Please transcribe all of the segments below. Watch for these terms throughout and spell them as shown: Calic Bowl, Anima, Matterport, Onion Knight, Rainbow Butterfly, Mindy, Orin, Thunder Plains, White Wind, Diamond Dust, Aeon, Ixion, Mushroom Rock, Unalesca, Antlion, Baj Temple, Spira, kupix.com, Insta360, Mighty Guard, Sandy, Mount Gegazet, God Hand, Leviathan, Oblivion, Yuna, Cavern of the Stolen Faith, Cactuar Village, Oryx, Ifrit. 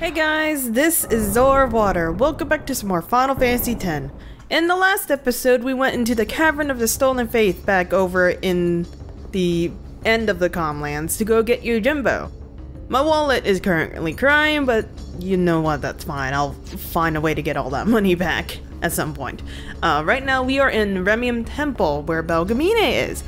Hey guys, this is Zora Water. Welcome back to some more Final Fantasy X. In the last episode, we went into the Cavern of the Stolen Faith back over in the end of the Calmlands to go get Yojimbo. My wallet is currently crying, but you know what, that's fine. I'll find a way to get all that money back at some point. Right now, we are in Remiem Temple, where Belgemine is.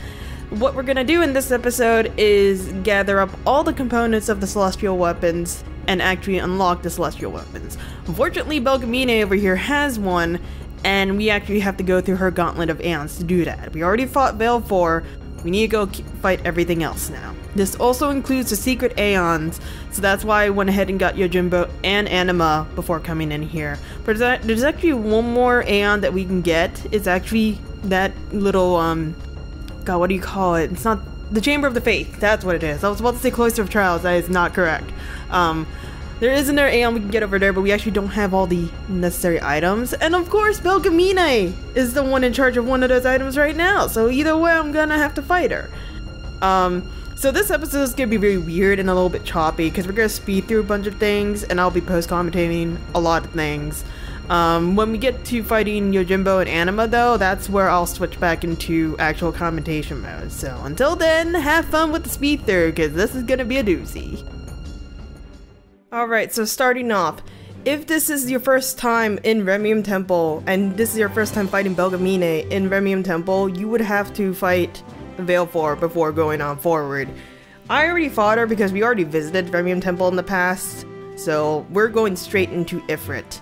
What we're gonna do in this episode is gather up all the components of the Celestial Weapons and actually unlock the Celestial Weapons. Unfortunately, Belgemine over here has one, and we actually have to go through her Gauntlet of Aeons to do that. We already fought Valefor, we need to go fight everything else now. This also includes the Secret Aeons, so that's why I went ahead and got Yojimbo and Anima before coming in here. But there's actually one more Aeon that we can get. It's actually that little, God, what do you call it? It's not the Chamber of the Faith, that's what it is. I was about to say Cloister of Trials, that is not correct. There is another Aeon we can get over there, but we actually don't have all the necessary items. And of course, Belgemine is the one in charge of one of those items right now, so either way, I'm gonna have to fight her. So this episode is gonna be very weird and a little bit choppy, because we're gonna speed through a bunch of things, and I'll be post-commentating a lot of things. When we get to fighting Yojimbo and Anima though, that's where I'll switch back into actual commentation mode. So until then, have fun with the speed through, because this is gonna be a doozy. Alright, so starting off, if this is your first time in Remiem Temple, and this is your first time fighting Belgemine in Remiem Temple, you would have to fight Valefor before going on forward. I already fought her because we already visited Remiem Temple in the past, so we're going straight into Ifrit.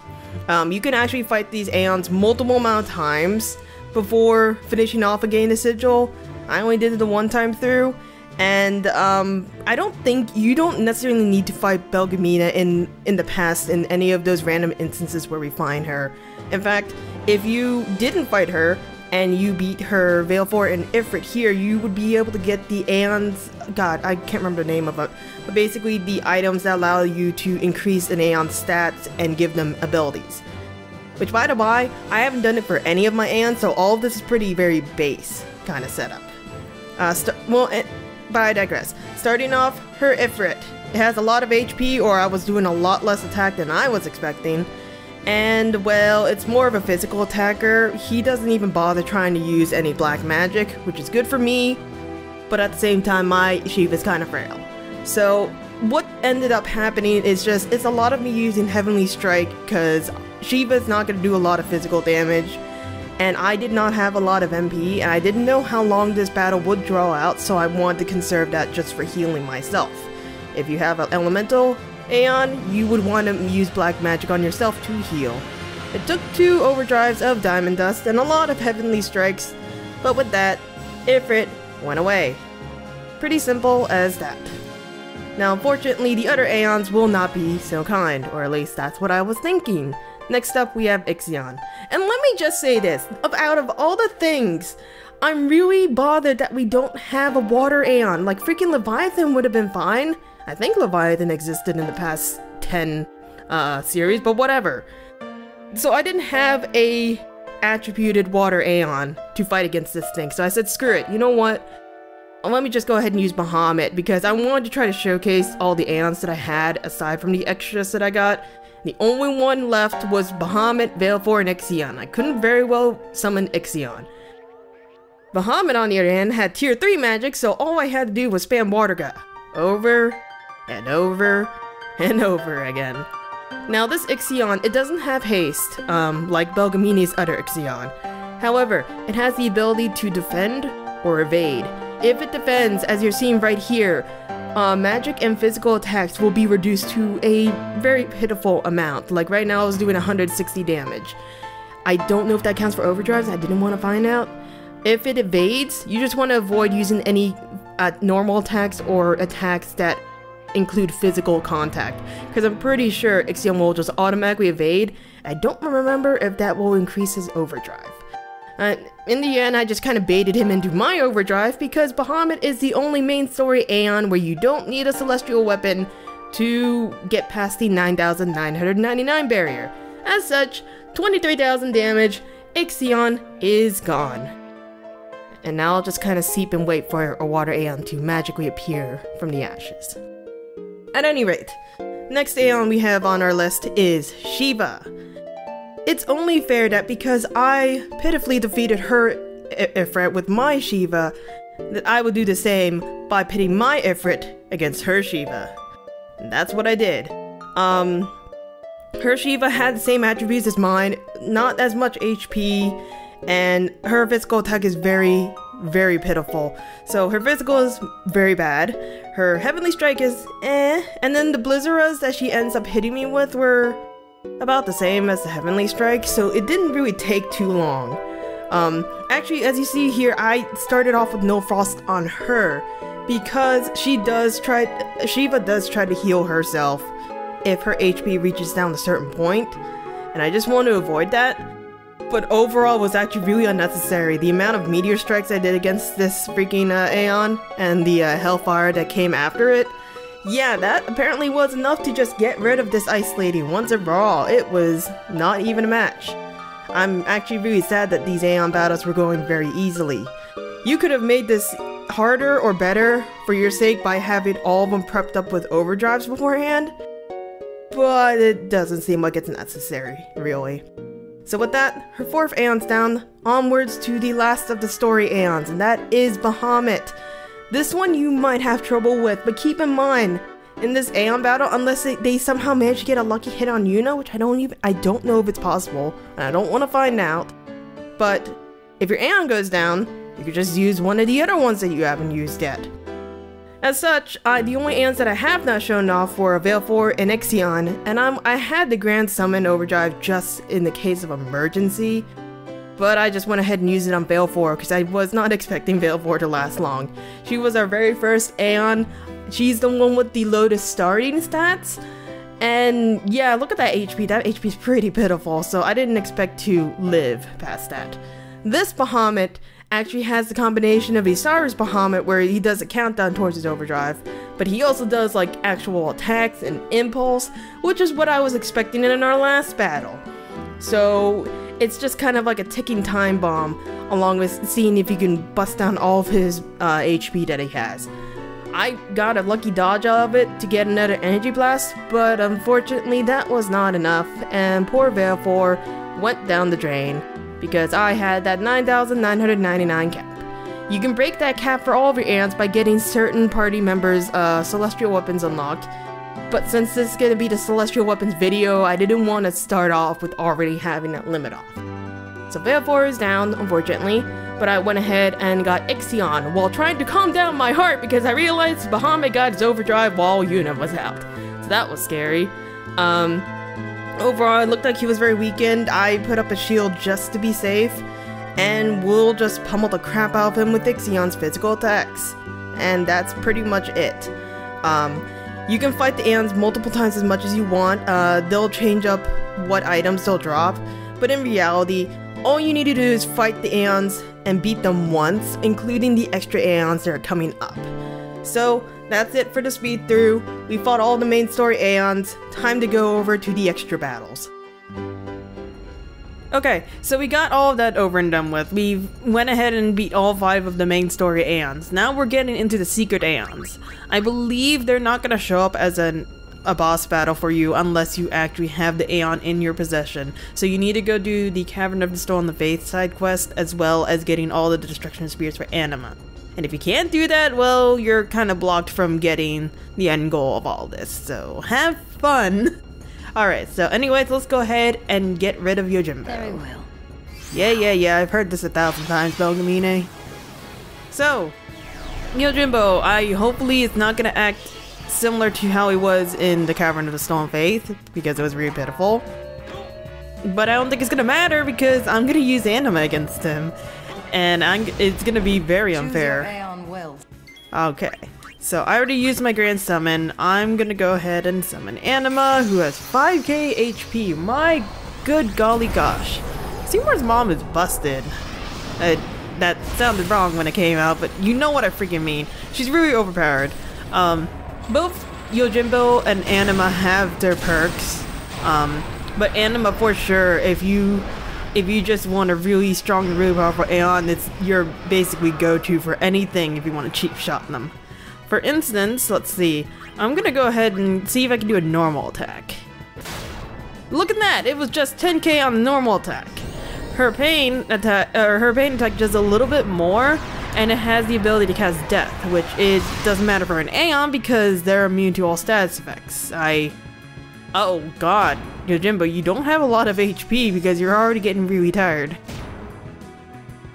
You can actually fight these Aeons multiple amount of times before finishing off a game to sigil. I only did it the one time through, and I don't think you don't necessarily need to fight Belgemine in the past in any of those random instances where we find her. In fact, if you didn't fight her and you beat her Valefor and Ifrit here, you would be able to get the Aeons, God, I can't remember the name of it, but basically the items that allow you to increase an Aeon's stats and give them abilities. Which by the by, I haven't done it for any of my Aeons, so all of this is pretty very base kind of setup. But I digress. Starting off, her Ifrit. It has a lot of HP, or I was doing a lot less attack than I was expecting. And, well, it's more of a physical attacker. He doesn't even bother trying to use any black magic, which is good for me, but at the same time, my Shiva is kind of frail. So, what ended up happening is just, it's a lot of me using Heavenly Strike, because Shiva's not going to do a lot of physical damage, and I did not have a lot of MP, and I didn't know how long this battle would draw out, so I wanted to conserve that just for healing myself. If you have an elemental Aeon, you would want to use black magic on yourself to heal. It took two overdrives of Diamond Dust and a lot of Heavenly Strikes, but with that, Ifrit went away. Pretty simple as that. Now unfortunately, the other Aeons will not be so kind, or at least that's what I was thinking. Next up, we have Ixion. And let me just say this, out of all the things, I'm really bothered that we don't have a water Aeon. Like freaking Leviathan would have been fine. I think Leviathan existed in the past 10 series, but whatever. So I didn't have a attributed water Aeon to fight against this thing, so I said screw it, you know what? Let me just go ahead and use Bahamut, because I wanted to try to showcase all the Aeons that I had aside from the extras that I got. The only one left was Bahamut, Valefor, and Ixion. I couldn't very well summon Ixion. Bahamut on the other hand had tier 3 magic, so all I had to do was spam Water Guy. Over and over and over again. Now this Ixion, it doesn't have haste, like Belgamine's other Ixion. However, it has the ability to defend or evade. If it defends, as you're seeing right here, magic and physical attacks will be reduced to a very pitiful amount. Like right now I was doing 160 damage. I don't know if that counts for overdrives, I didn't want to find out. If it evades, you just want to avoid using any normal attacks or attacks that include physical contact, because I'm pretty sure Ixion will just automatically evade. I don't remember if that will increase his overdrive. In the end, I just kind of baited him into my overdrive, because Bahamut is the only main story Aeon where you don't need a celestial weapon to get past the 9,999 barrier. As such, 23,000 damage, Ixion is gone. And now I'll just kind of seep and wait for a water Aeon to magically appear from the ashes. At any rate, Next Aeon we have on our list is Shiva. It's only fair that because I pitifully defeated her Ifrit with my Shiva, that I would do the same by pitting my Ifrit against her Shiva. And that's what I did. Her Shiva had the same attributes as mine, not as much HP, and her physical attack is very pitiful. So her physical is very bad, her Heavenly Strike is eh, and then the Blizzaras that she ends up hitting me with were about the same as the Heavenly Strike, so it didn't really take too long. Actually, as you see here, I started off with no frost on her because Shiva does try to heal herself if her HP reaches down to a certain point, and I just want to avoid that. But overall was actually really unnecessary. The amount of meteor strikes I did against this freaking Aeon and the Hellfire that came after it, yeah, that apparently was enough to just get rid of this Ice Lady once and for all. It was not even a match. I'm actually really sad that these Aeon battles were going very easily. You could have made this harder or better for your sake by having all of them prepped up with overdrives beforehand, but it doesn't seem like it's necessary, really. So with that, her fourth Aeon's down, onwards to the last of the story Aeons, and that is Bahamut. This one you might have trouble with, but keep in mind, in this Aeon battle, unless they somehow manage to get a lucky hit on Yuna, which I don't know if it's possible, and I don't want to find out, but if your Aeon goes down, you can just use one of the other ones that you haven't used yet. As such, the only Aeons that I have not shown off were Valefor and Ixion, and I had the Grand Summon Overdrive just in the case of emergency, but I just went ahead and used it on Valefor because I was not expecting Valefor to last long. She was our very first Aeon, she's the one with the Lotus starting stats, and yeah, look at that HP's pretty pitiful, so I didn't expect to live past that. This Bahamut actually has the combination of Isaru's Bahamut where he does a countdown towards his overdrive, but he also does like actual attacks and impulse, which is what I was expecting in our last battle. So it's just kind of like a ticking time bomb, along with seeing if you can bust down all of his HP that he has. I got a lucky dodge out of it to get another energy blast, but unfortunately that was not enough, and poor Valefor went down the drain, because I had that 9,999 cap. You can break that cap for all of your Aeons by getting certain party members' Celestial Weapons unlocked, but since this is going to be the Celestial Weapons video, I didn't want to start off with already having that limit off. So Valefor is down, unfortunately, but I went ahead and got Ixion while trying to calm down my heart because I realized Bahamut got his overdrive while Yuna was out. So that was scary. Overall, it looked like he was very weakened. I put up a shield just to be safe, and we'll just pummel the crap out of him with Ixion's physical attacks. And that's pretty much it. You can fight the Aeons multiple times as much as you want. They'll change up what items they'll drop, but in reality, all you need to do is fight the Aeons and beat them once, including the extra Aeons that are coming up. So that's it for the speed through. We fought all the main story Aeons, time to go over to the extra battles. Okay, so we got all of that over and done with. We went ahead and beat all 5 of the main story Aeons. Now we're getting into the secret Aeons. I believe they're not going to show up as a boss battle for you unless you actually have the Aeon in your possession. So you need to go do the Cavern of the Stolen Faith side quest as well as getting all the Destruction Spirits for Anima. And if you can't do that, well, you're kind of blocked from getting the end goal of all this, so have fun! Alright, so anyways, let's go ahead and get rid of Yojimbo. Very well. Yeah, I've heard this 1,000 times, Belgemine. So, Yojimbo, hopefully it's not gonna act similar to how he was in the Cavern of the Stolen Faith, because it was really pitiful. But I don't think it's gonna matter, because I'm gonna use Anima against him. And it's gonna be very unfair. Okay, so I already used my Grand Summon. I'm gonna go ahead and summon Anima, who has 5k HP. My good golly gosh. Seymour's mom is busted. That sounded wrong when it came out, but you know what I freaking mean. She's really overpowered. Both Yojimbo and Anima have their perks. But Anima for sure, if you just want a really strong and really powerful Aeon, it's your basically go-to for anything if you want to cheap shot them. For instance, let's see, I'm gonna go ahead and see if I can do a normal attack. Look at that! It was just 10k on the normal attack. Her pain attack, does a little bit more, and it has the ability to cast death, which it doesn't matter for an Aeon because they're immune to all status effects. Oh God, Yojimbo, you don't have a lot of HP because you're already getting really tired.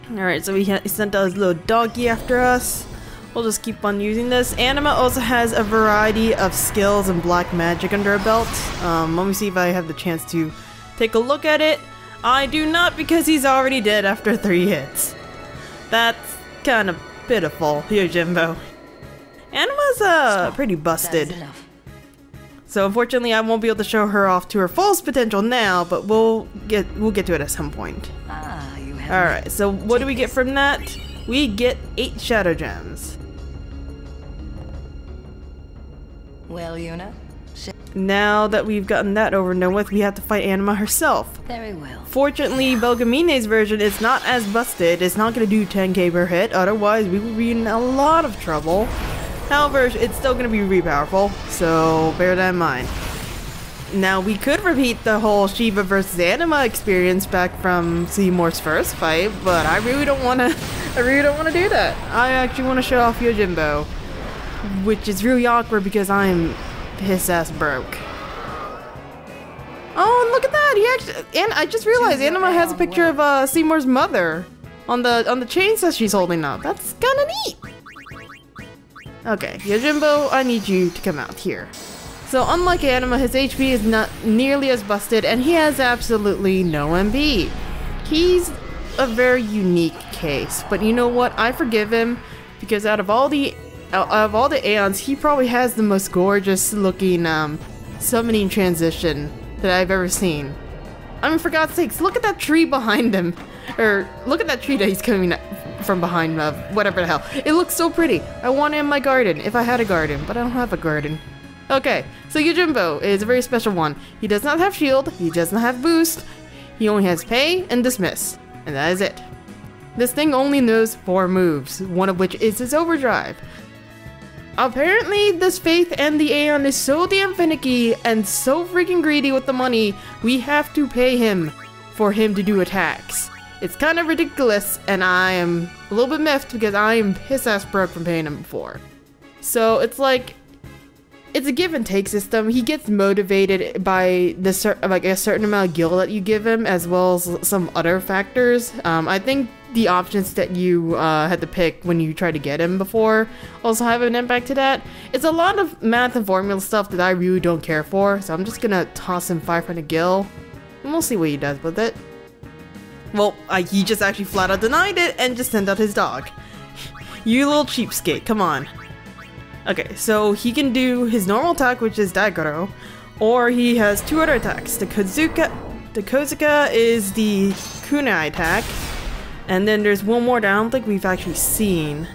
All right, so he sent out his little doggy after us. We'll just keep on using this. Anima also has a variety of skills and black magic under her belt. Let me see if I have the chance to take a look at it. I do not, because he's already dead after 3 hits. That's kind of pitiful, Yojimbo. Anima's pretty busted. So unfortunately, I won't be able to show her off to her fullest potential now, but we'll get to it at some point. All right. So what do we get from that? We get 8 shadow gems. Well, Yuna. Now that we've gotten that over and done with, we have to fight Anima herself. Very well. Fortunately, Belgamine's version is not as busted. It's not going to do 10k per hit. Otherwise, we would be in a lot of trouble. However, it's still going to be really powerful, so bear that in mind. Now, we could repeat the whole Shiva versus Anima experience back from Seymour's first fight, but I really don't want to. I really don't want to do that. I actually want to show off Yojimbo, which is really awkward because I'm his ass broke. Oh, and look at that! He actually, and I just realized Anima has a picture of Seymour's mother on the chainsaw she's holding up. That's kind of neat. Okay, Yojimbo, I need you to come out here. So unlike Anima, his HP is not nearly as busted, and he has absolutely no MB. He's a very unique case, but you know what? I forgive him because out of all the Aeons, he probably has the most gorgeous looking summoning transition that I've ever seen. I mean, for God's sakes, look at that tree behind him, or look at that tree that he's coming up from behind, whatever the hell. It looks so pretty. I want it in my garden, if I had a garden, but I don't have a garden. Okay, so Yojimbo is a very special one. He does not have shield, he does not have boost, he only has pay and dismiss, and that is it. This thing only knows 4 moves, one of which is his overdrive. Apparently, this Faith and the Aeon is so damn finicky and so freaking greedy with the money, we have to pay him for him to do attacks. It's kind of ridiculous, and I am a little bit miffed because I am piss-ass broke from paying him before. So it's like, it's a give and take system. He gets motivated by a certain amount of gil that you give him, as well as some other factors. I think the options that you had to pick when you tried to get him before also have an impact to that. It's a lot of math and formula stuff that I really don't care for, so I'm just gonna toss him 500 gil, and we'll see what he does with it. Well, he just actually flat out denied it and just sent out his dog. You little cheapskate, come on. Okay, so he can do his normal attack, which is Daigoro, or he has 2 other attacks. The Kozuka is the kunai attack, and then there's one more that I don't think we've actually seen.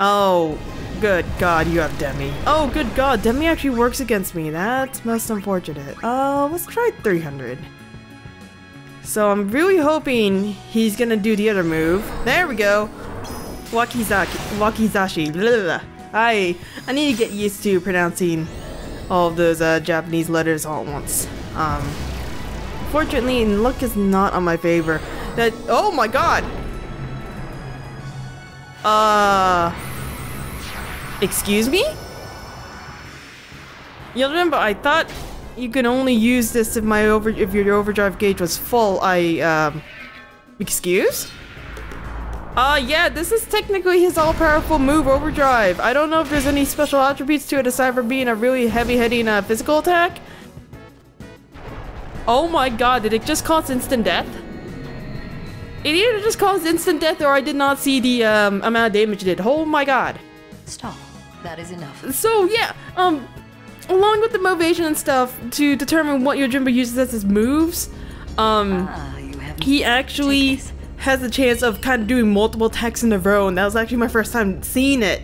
Oh, good God, you have Demi. Oh, good God, Demi actually works against me. That's most unfortunate. Let's try 300. So I'm really hoping he's gonna do the other move. There we go. Wakizashi. Blah, blah, blah. I need to get used to pronouncing all of those Japanese letters all at once. Fortunately, luck is not on my favor. That, oh my God. Excuse me? You'll remember I thought you can only use this if your overdrive gauge was full. Excuse? Yeah, this is technically his all-powerful move, overdrive. I don't know if there's any special attributes to it aside from being a really heavy-hitting physical attack. Oh my God, did it just cause instant death? It either just caused instant death or I did not see the amount of damage it did. Oh my God. Stop. That is enough. So yeah, along with the motivation and stuff to determine what Yojimbo uses as his moves, he actually has the chance of kind of doing multiple attacks in a row, and that was actually my first time seeing it.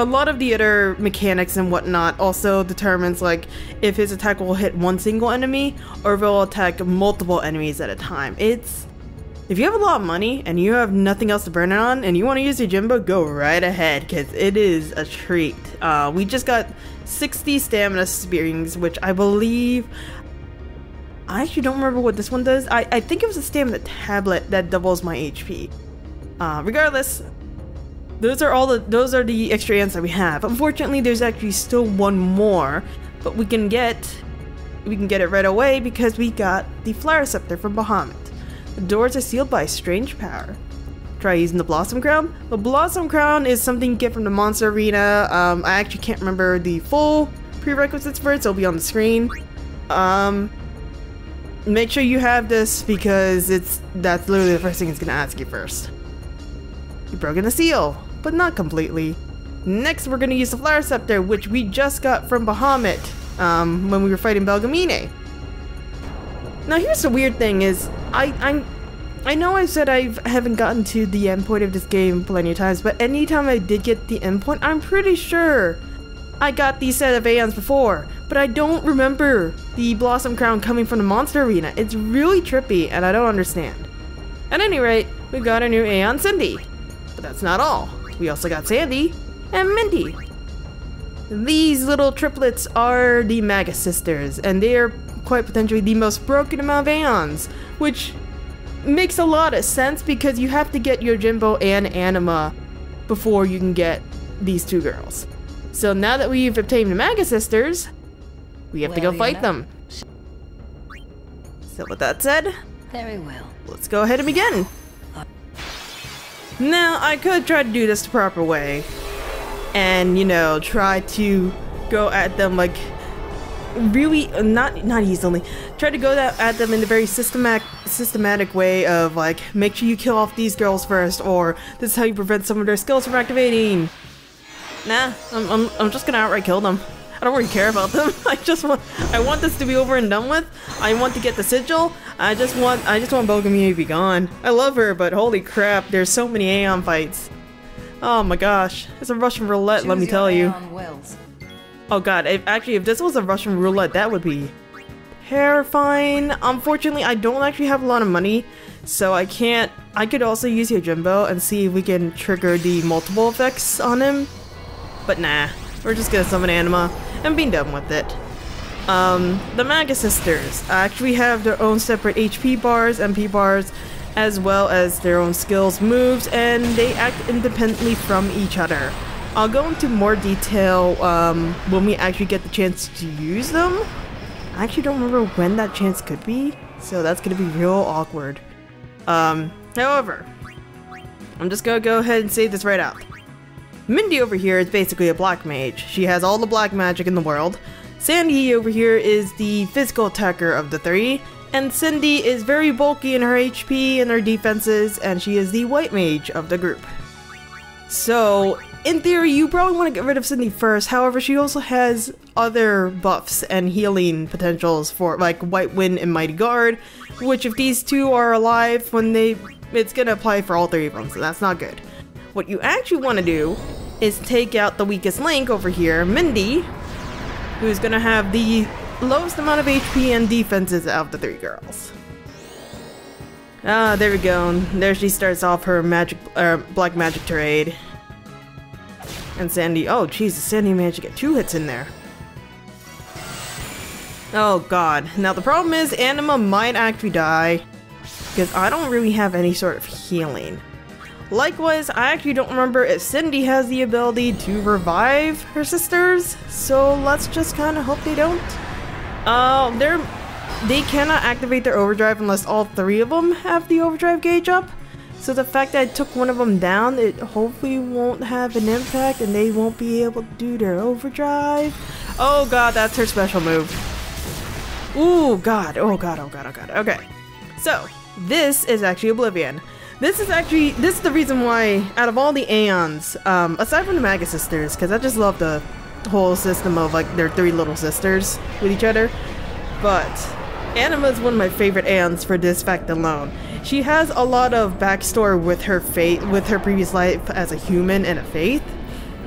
A lot of the other mechanics and whatnot also determines like if his attack will hit one single enemy or if it will attack multiple enemies at a time. It's If you have a lot of money and you have nothing else to burn it on and you want to use Yojimbo, go right ahead because it is a treat. We just got 60 stamina spearings, which I believe... I actually don't remember what this one does. I think it was a stamina tablet that doubles my HP. Regardless, those are the extra ants that we have. Unfortunately, there's actually still one more, but we can get it right away because we got the Flower Scepter from Bahamut. The doors are sealed by strange power. Try using the Blossom Crown. The Blossom Crown is something you get from the Monster Arena. I actually can't remember the full prerequisites for it, so it'll be on the screen. Make sure you have this because that's literally the first thing it's gonna ask you first. You've broken the seal, but not completely. Next, we're gonna use the Flower Scepter, which we just got from Bahamut when we were fighting Belgemine. Now here's the weird thing is, I know I said I haven't gotten to the endpoint of this game plenty of times, but anytime I did get the endpoint, I'm pretty sure I got these set of aeons before, but I don't remember the Blossom Crown coming from the Monster Arena. It's really trippy, and I don't understand. At any rate, we've got our new aeon, Cindy. But that's not all. We also got Sandy and Mindy. These little triplets are the Magus Sisters, and they are quite potentially the most broken amount of aeons, which makes a lot of sense because you have to get Yojimbo and Anima before you can get these two girls. So now that we've obtained the Magus Sisters, we have to go fight them. So with that said, very well. Let's go ahead and begin. Now, I could try to do this the proper way and, you know, try to go at them like really not easily. Try to go at them in a very systematic way of like, make sure you kill off these girls first, or this is how you prevent some of their skills from activating. Nah, I'm just gonna outright kill them. I don't really care about them. I want this to be over and done with. I want to get the sigil. I just want Belgemine to be gone. I love her, but holy crap, there's so many Aeon fights. Oh my gosh, it's a Russian roulette. Choose, let me tell you. Oh god, if this was a Russian roulette, that would be terrifying. Unfortunately, I don't actually have a lot of money, so I can't. I could also use Yojimbo and see if we can trigger the multiple effects on him. But nah, we're just gonna summon Anima and be done with it. The Magus Sisters actually have their own separate HP bars, MP bars, as well as their own skills, moves, and they act independently from each other. I'll go into more detail when we actually get the chance to use them. I actually don't remember when that chance could be, so that's gonna be real awkward. However, I'm just gonna go ahead and say this right out. Mindy over here is basically a black mage. She has all the black magic in the world. Sandy over here is the physical attacker of the three. And Cindy is very bulky in her HP and her defenses, and she is the white mage of the group. So, in theory, you probably want to get rid of Cindy first. However, she also has other buffs and healing potentials for, like, White Wind and Mighty Guard, which if these two are alive, it's gonna apply for all three of them, so that's not good. What you actually want to do is take out the weakest link over here, Mindy, who's gonna have the lowest amount of HP and defenses out of the three girls. Ah, there we go. There she starts off her magic, black magic trade. And Sandy, oh Jesus, Sandy managed to get two hits in there. Oh god. Now the problem is Anima might actually die because I don't really have any sort of healing. Likewise, I actually don't remember if Cindy has the ability to revive her sisters, so let's just kind of hope they don't. They cannot activate their overdrive unless all three of them have the overdrive gauge up, so the fact that I took one of them down, it hopefully won't have an impact and they won't be able to do their overdrive. Oh god, that's her special move. Ooh, god, oh god, oh god, oh god. Okay, so this is actually Oblivion. This is the reason why, out of all the Aeons, aside from the Magus Sisters, because I just love the whole system of, like, their three little sisters with each other, but Anima is one of my favorite Aeons for this fact alone. She has a lot of backstory with her faith, with her previous life as a human and a faith,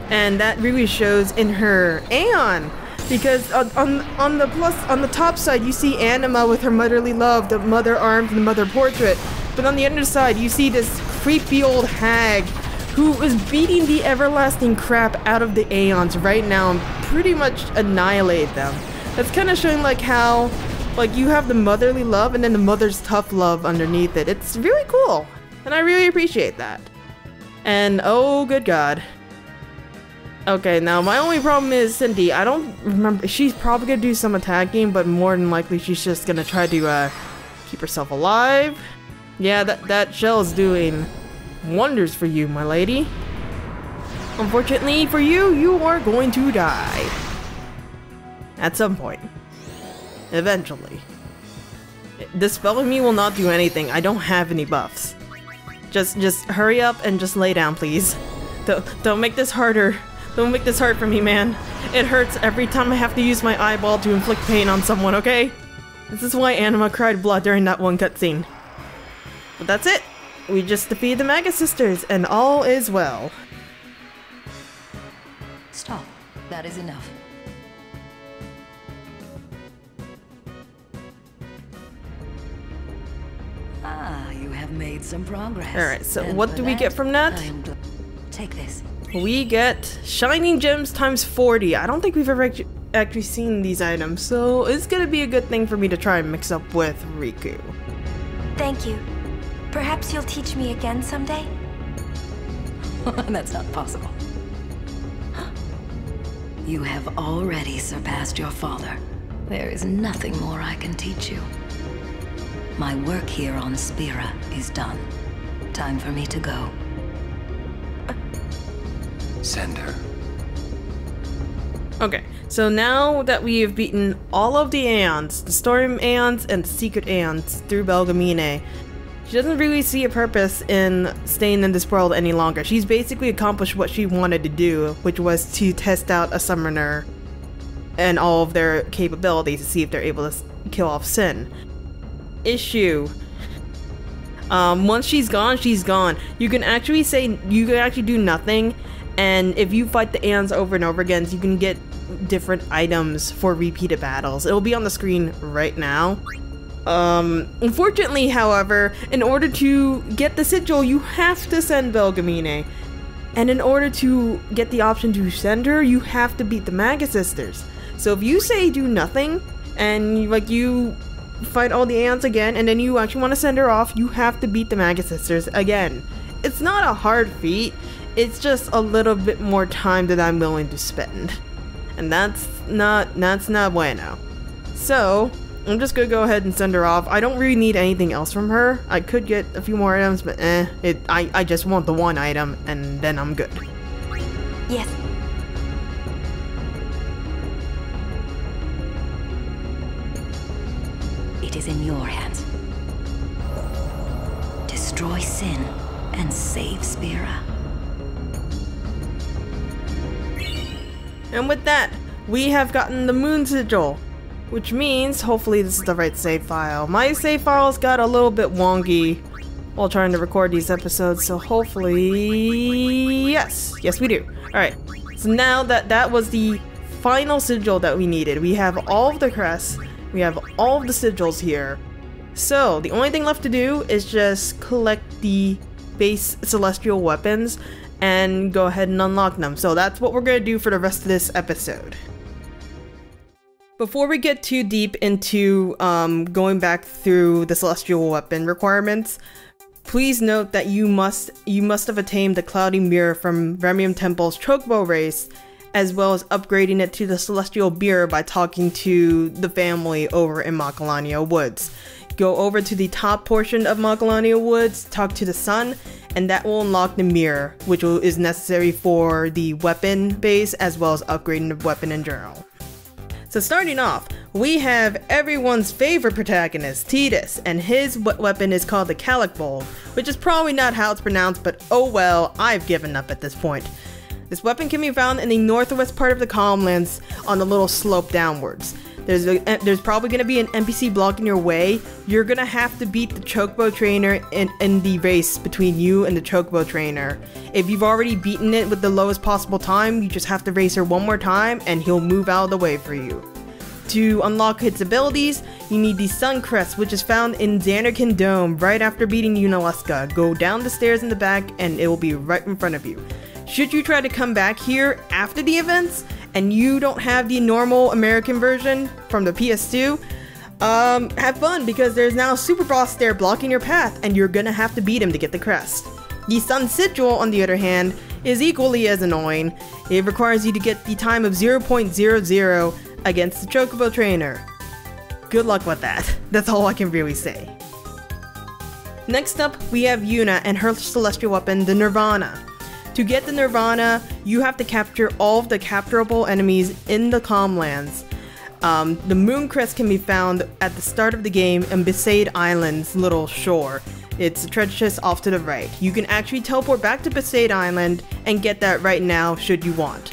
and that really shows in her Aeon, because on the top side, you see Anima with her motherly love, the mother arms, and the mother portrait, But on the underside, you see this creepy old hag who is beating the everlasting crap out of the Aeons right now and pretty much annihilate them. That's kind of showing like how like you have the motherly love and then the mother's tough love underneath it. It's really cool, and I really appreciate that. And oh good god. Okay, now my only problem is Cindy. I don't remember, she's probably gonna do some attacking, but more than likely she's just gonna try to keep herself alive. Yeah, that shell's doing wonders for you, my lady. Unfortunately for you, you are going to die. At some point. Eventually. Dispelling me will not do anything. I don't have any buffs. Just hurry up and just lay down, please. Don't make this harder. Don't make this hard for me, man. It hurts every time I have to use my eyeball to inflict pain on someone, okay? This is why Anima cried blood during that one cutscene. But that's it. We just defeat the Magus Sisters, and all is well. Stop. That is enough. Ah, you have made some progress. Alright, so and what do we get from that? Take this. We get Shining Gems times 40. I don't think we've ever actually seen these items, so it's gonna be a good thing for me to try and mix up with Rikku. Thank you. Perhaps you'll teach me again someday? That's not possible. You have already surpassed your father. There is nothing more I can teach you. My work here on Spira is done. Time for me to go. Send her. Okay, so now that we have beaten all of the Aeons, the Storm Aeons and the Secret Aeons through Belgemine, she doesn't really see a purpose in staying in this world any longer. She's basically accomplished what she wanted to do, which was to test out a summoner and all of their capabilities to see if they're able to kill off Sin. Issue. Once she's gone, she's gone. You can actually say, you can actually do nothing, and if you fight the Aeons over and over again, you can get different items for repeated battles. It'll be on the screen right now. Unfortunately, however, in order to get the sigil, you have to send Belgemine. And in order to get the option to send her, you have to beat the Magus Sisters. So if you say do nothing, and like you fight all the Aeons again, and then you actually want to send her off, you have to beat the Magus Sisters again. It's not a hard feat, it's just a little bit more time that I'm willing to spend. And that's not bueno. So, I'm just gonna go ahead and send her off. I don't really need anything else from her. I could get a few more items, but I just want the one item, and then I'm good. Yes. It is in your hands. Destroy Sin and save Spira. And with that, we have gotten the Moon Sigil. Which means, hopefully this is the right save file. My save file's got a little bit wonky while trying to record these episodes, so hopefully... Yes! Yes we do. Alright, so now that was the final sigil that we needed. We have all of the crests, we have all of the sigils here. So, the only thing left to do is just collect the base celestial weapons and go ahead and unlock them. So that's what we're gonna do for the rest of this episode. Before we get too deep into going back through the celestial weapon requirements, please note that you must have attained the Cloudy Mirror from Remiem Temple's Chocobo race, as well as upgrading it to the Celestial Beer by talking to the family over in Macalania Woods. Go over to the top portion of Macalania Woods, talk to the sun, and that will unlock the mirror, which is necessary for the weapon base as well as upgrading the weapon in general. So starting off, we have everyone's favorite protagonist, Tidus, and his weapon is called the Calic Bowl, which is probably not how it's pronounced, but oh well, I've given up at this point. This weapon can be found in the northwest part of the Calmlands on the little slope downwards. There's probably going to be an NPC blocking your way. You're going to have to beat the Chocobo Trainer in the race between you and the Chocobo Trainer. If you've already beaten it with the lowest possible time, you just have to race her one more time and he'll move out of the way for you. To unlock its abilities, you need the Sun Crest, which is found in Xanarkin Dome right after beating Unalesca. Go down the stairs in the back and it will be right in front of you. Should you try to come back here after the events and you don't have the normal American version from the PS2, have fun, because there's now a super boss there blocking your path and you're gonna have to beat him to get the crest. The Sun Sigil, on the other hand, is equally as annoying. It requires you to get the time of 0.00 against the Chocobo Trainer. Good luck with that. That's all I can really say. Next up, we have Yuna and her celestial weapon, the Nirvana. To get the Nirvana, you have to capture all of the capturable enemies in the Calmlands. The Moon Crest can be found at the start of the game in Besaid Island's little shore. It's treacherous off to the right. You can actually teleport back to Besaid Island and get that right now should you want.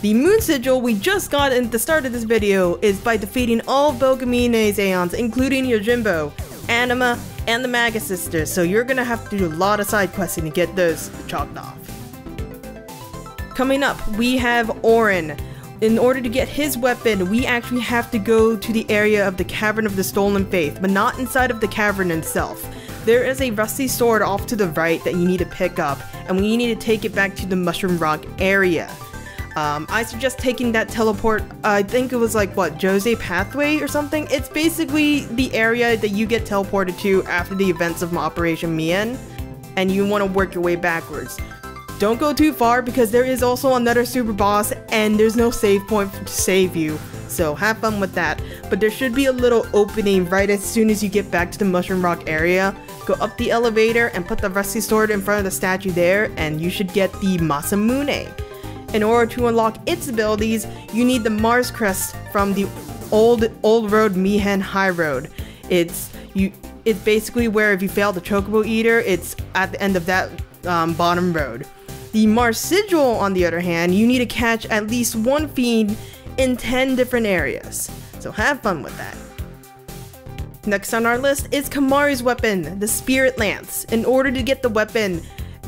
The Moon Sigil we just got at the start of this video is by defeating all Belgemine's Aeons, including Yojimbo, Anima, and the Magus Sisters, so you're gonna have to do a lot of side questing to get those chopped off. Coming up, we have Orin. In order to get his weapon, we actually have to go to the area of the Cavern of the Stolen Faith, but not inside of the cavern itself. There is a rusty sword off to the right that you need to pick up, and we need to take it back to the Mushroom Rock area. I suggest taking that teleport, I think it was like, what, Jose Pathway or something? It's basically the area that you get teleported to after the events of Operation Mien, and you want to work your way backwards. Don't go too far because there is also another super boss and there's no save point to save you, so have fun with that. But there should be a little opening right as soon as you get back to the Mushroom Rock area. Go up the elevator and put the rusty sword in front of the statue there and you should get the Masamune. In order to unlock its abilities, you need the Mars Crest from the old road Mihen High Road. It's basically where if you fail the Chocobo Eater, it's at the end of that bottom road. The Mars Sigil, on the other hand, you need to catch at least one fiend in 10 different areas, so have fun with that. Next on our list is Kamari's weapon, the Spirit Lance. In order to get the weapon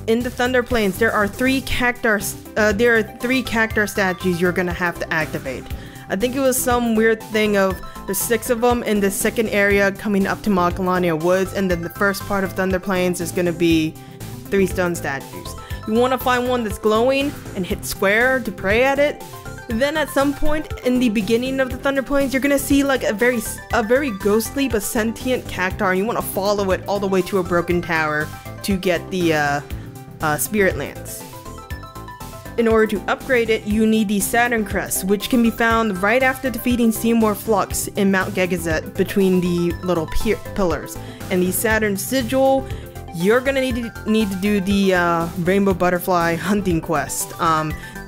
in the Thunder Plains, there are three cactar statues you're gonna have to activate. I think it was some weird thing of there's 6 of them in the second area coming up to Macalania Woods, and then the first part of Thunder Plains is gonna be 3 stone statues. You want to find one that's glowing and hit square to pray at it. Then at some point in the beginning of the Thunder Plains, you're gonna see like a very ghostly but sentient cactar, and you want to follow it all the way to a broken tower to get the Spirit Lance. In order to upgrade it, you need the Saturn Crest, which can be found right after defeating Seymour Flux in Mount Gegazet between the little pillars. And the Saturn Sigil, you're gonna need to do the Rainbow Butterfly hunting quest.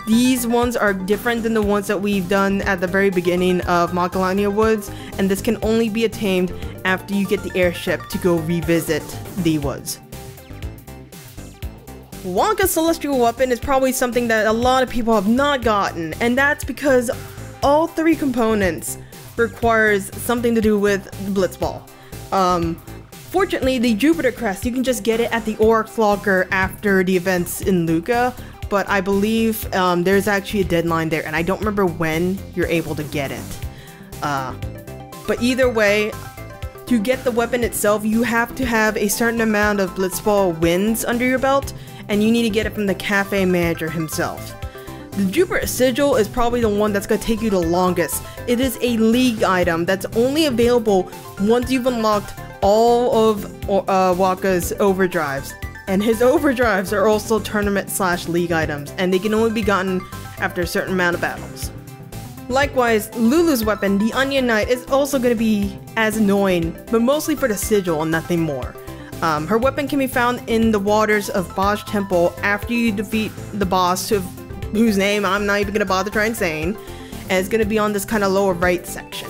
These ones are different than the ones that we've done at the very beginning of Macalania Woods, and this can only be attained after you get the airship to go revisit the woods. Wonka's celestial weapon is probably something that a lot of people have not gotten, and that's because all 3 components requires something to do with Blitzball. Fortunately, the Jupiter Crest, you can just get it at the Oryx Locker after the events in Lucca, but I believe there's actually a deadline there, and I don't remember when you're able to get it. But either way, to get the weapon itself, you have to have a certain amount of Blitzball wins under your belt, and you need to get it from the cafe manager himself. The Jupiter Sigil is probably the one that's going to take you the longest. It is a league item that's only available once you've unlocked all of Waka's overdrives, and his overdrives are also tournament / league items, and they can only be gotten after a certain amount of battles. Likewise, Lulu's weapon, the Onion Knight, is also going to be as annoying, but mostly for the sigil and nothing more. Her weapon can be found in the waters of Baj Temple after you defeat the boss whose name I'm not even going to bother trying saying, and it's going to be on this kind of lower right section.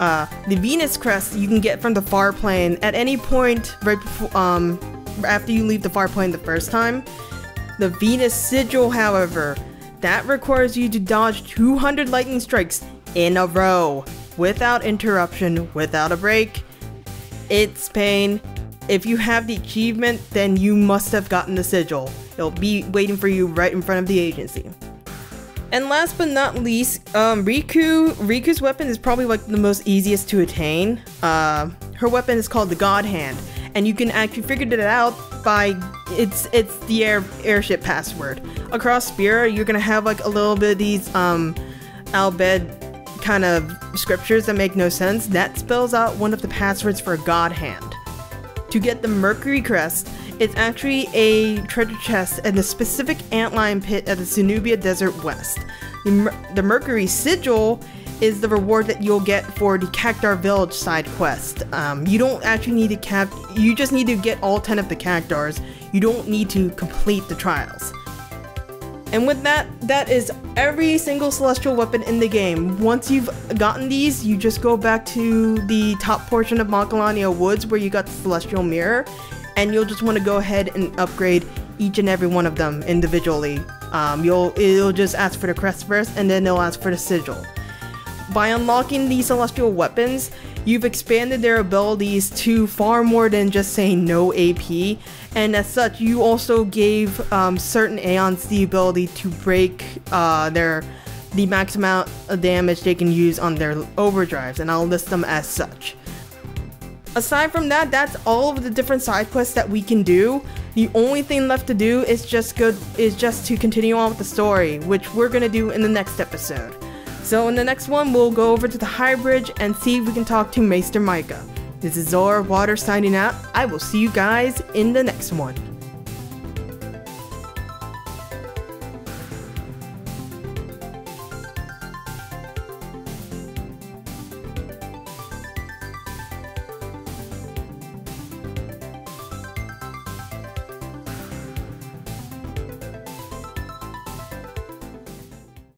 The Venus Crest you can get from the Far Plane at any point right before, after you leave the Far Plane the first time. The Venus Sigil, however, that requires you to dodge 200 lightning strikes in a row, without interruption, without a break. It's pain. If you have the achievement, then you must have gotten the sigil. It'll be waiting for you right in front of the agency. And last but not least, Rikku's weapon is probably like the most easiest to attain. Her weapon is called the God Hand, and you can actually figure it out by it's the airship password. Across Spira, you're gonna have like a little bit of these Albed kind of scriptures that make no sense. That spells out one of the passwords for a God Hand. To get the Mercury Crest, it's actually a treasure chest in the specific antlion pit of the Sunubia Desert West. The Mercury Sigil is the reward that you'll get for the Cactuar Village side quest. You don't actually need to you just need to get all 10 of the Cactuars. You don't need to complete the trials. And with that, that is every single celestial weapon in the game. Once you've gotten these, you just go back to the top portion of Macalania Woods where you got the celestial mirror, and you'll just want to go ahead and upgrade each and every one of them individually. It'll just ask for the crest first, and then it'll ask for the sigil. By unlocking these celestial weapons, you've expanded their abilities to far more than just saying no AP, and as such, you also gave certain Aeons the ability to break the max amount of damage they can use on their overdrives, and I'll list them as such. Aside from that, that's all of the different side quests that we can do. The only thing left to do is just to continue on with the story, which we're gonna do in the next episode. So in the next one, we'll go over to the High Bridge and see if we can talk to Maester Micah. This is Zora Water signing out. I will see you guys in the next one.